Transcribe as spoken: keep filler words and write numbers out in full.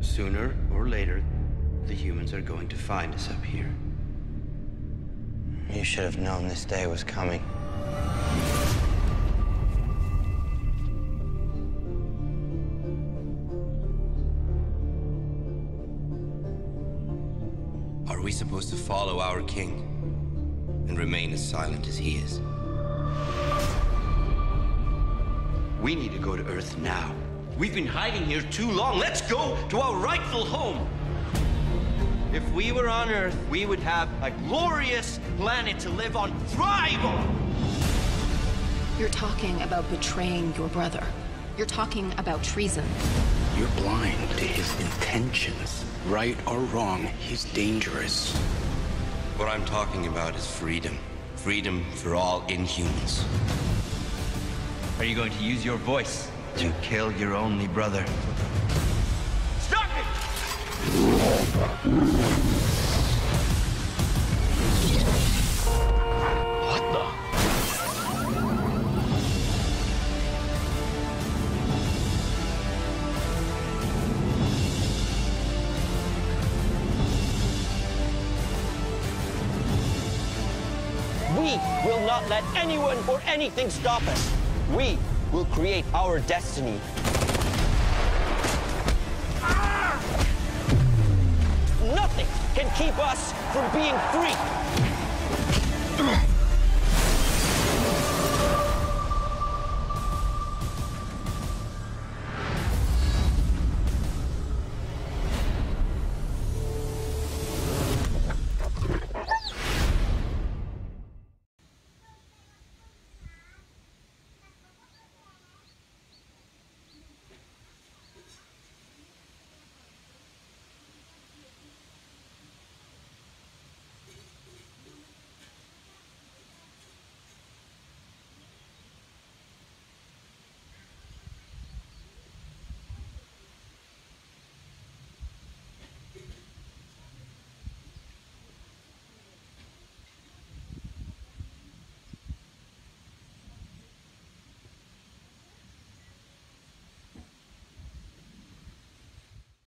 Sooner or later, the humans are going to find us up here. You should have known this day was coming. Are we supposed to follow our king and remain as silent as he is? We need to go to Earth now. We've been hiding here too long. Let's go to our rightful home. If we were on Earth, we would have a glorious planet to live on, thrive on! You're talking about betraying your brother. You're talking about treason. You're blind to his intentions. Right or wrong, he's dangerous. What I'm talking about is freedom. Freedom for all Inhumans. Are you going to use your voice to kill your only brother? What the? We will not let anyone or anything stop us. We will create our destiny. Nothing can keep us from being free!